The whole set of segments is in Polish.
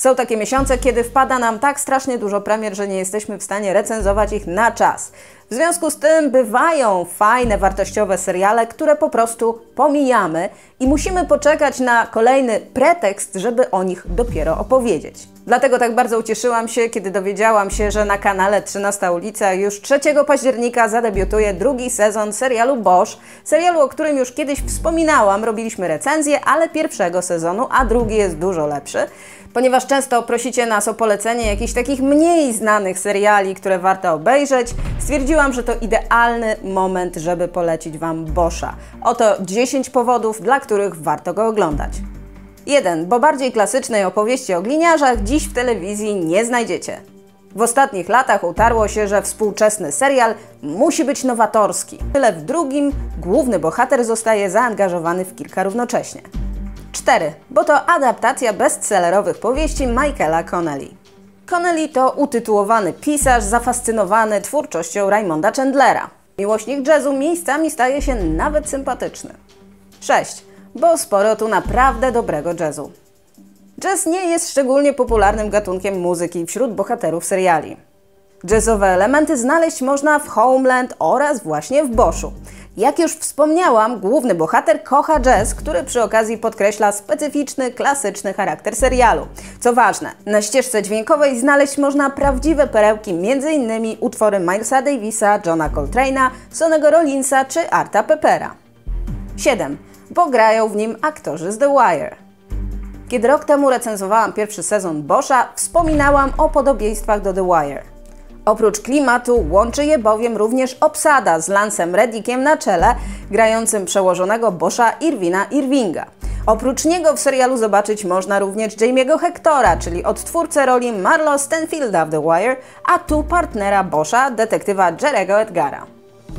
Są takie miesiące, kiedy wpada nam tak strasznie dużo premier, że nie jesteśmy w stanie recenzować ich na czas. W związku z tym bywają fajne, wartościowe seriale, które po prostu pomijamy i musimy poczekać na kolejny pretekst, żeby o nich dopiero opowiedzieć. Dlatego tak bardzo ucieszyłam się, kiedy dowiedziałam się, że na kanale 13 ulica już 3 października zadebiutuje drugi sezon serialu Bosch, serialu, o którym już kiedyś wspominałam, robiliśmy recenzję, ale pierwszego sezonu, a drugi jest dużo lepszy. Ponieważ często prosicie nas o polecenie jakichś takich mniej znanych seriali, które warto obejrzeć, stwierdziłam, że to idealny moment, żeby polecić Wam Boscha. Oto 10 powodów, dla których warto go oglądać. 1. Bo bardziej klasycznej opowieści o gliniarzach dziś w telewizji nie znajdziecie. W ostatnich latach utarło się, że współczesny serial musi być nowatorski. Tyle w drugim główny bohater zostaje zaangażowany w kilka równocześnie. 4. Bo to adaptacja bestsellerowych powieści Michaela Connelly. Connelly to utytułowany pisarz zafascynowany twórczością Raymonda Chandlera. Miłośnik jazzu miejscami staje się nawet sympatyczny. 6. Bo sporo tu naprawdę dobrego jazzu. Jazz nie jest szczególnie popularnym gatunkiem muzyki wśród bohaterów seriali. Jazzowe elementy znaleźć można w Homeland oraz właśnie w Boschu. Jak już wspomniałam, główny bohater kocha jazz, który przy okazji podkreśla specyficzny, klasyczny charakter serialu. Co ważne, na ścieżce dźwiękowej znaleźć można prawdziwe perełki, m.in. utwory Milesa Davisa, Johna Coltrane'a, Sonny'ego Rollinsa czy Arta Peppera. 7. Bo grają w nim aktorzy z The Wire. Kiedy rok temu recenzowałam pierwszy sezon Boscha, wspominałam o podobieństwach do The Wire. Oprócz klimatu łączy je bowiem również obsada z Lancem Reddickiem na czele, grającym przełożonego Boscha Irvina Irvinga. Oprócz niego w serialu zobaczyć można również Jamie'ego Hectora, czyli odtwórcę roli Marlo Stanfielda w The Wire, a tu partnera Boscha, detektywa Jarego Edgara.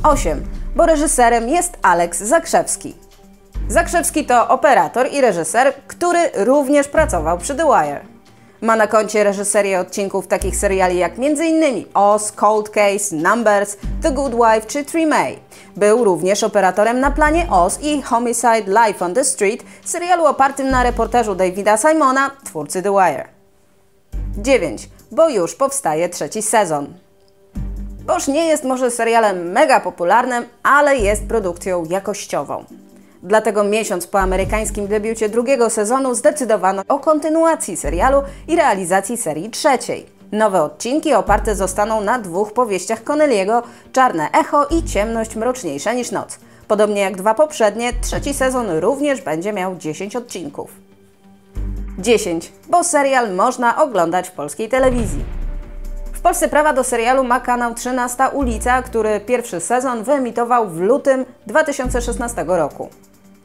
8. Bo reżyserem jest Aleks Zakrzewski. Zakrzewski to operator i reżyser, który również pracował przy The Wire. Ma na koncie reżyserię odcinków takich seriali jak m.in. Oz, Cold Case, Numbers, The Good Wife czy 3 May. Był również operatorem na planie Oz i Homicide Life on the Street, serialu opartym na reportażu Davida Simona, twórcy The Wire. 9. Bo już powstaje trzeci sezon. Bosch nie jest może serialem mega popularnym, ale jest produkcją jakościową. Dlatego miesiąc po amerykańskim debiucie drugiego sezonu zdecydowano o kontynuacji serialu i realizacji serii trzeciej. Nowe odcinki oparte zostaną na 2 powieściach Connelly'ego, Czarne Echo i Ciemność Mroczniejsza niż Noc. Podobnie jak 2 poprzednie, trzeci sezon również będzie miał 10 odcinków. 10. Bo serial można oglądać w polskiej telewizji. W Polsce prawa do serialu ma kanał 13 ulica, który pierwszy sezon wyemitował w lutym 2016 roku.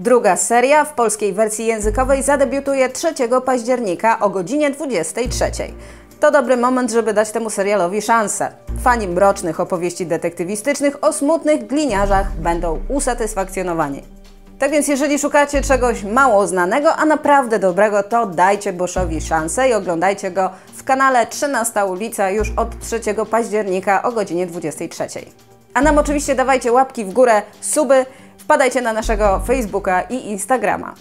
Druga seria w polskiej wersji językowej zadebiutuje 3 października o godzinie 23. To dobry moment, żeby dać temu serialowi szansę. Fani mrocznych opowieści detektywistycznych o smutnych gliniarzach będą usatysfakcjonowani. Tak więc jeżeli szukacie czegoś mało znanego, a naprawdę dobrego, to dajcie Boschowi szansę i oglądajcie go w kanale 13 ulica już od 3 października o godzinie 23. A nam oczywiście dawajcie łapki w górę, suby, wpadajcie na naszego Facebooka i Instagrama.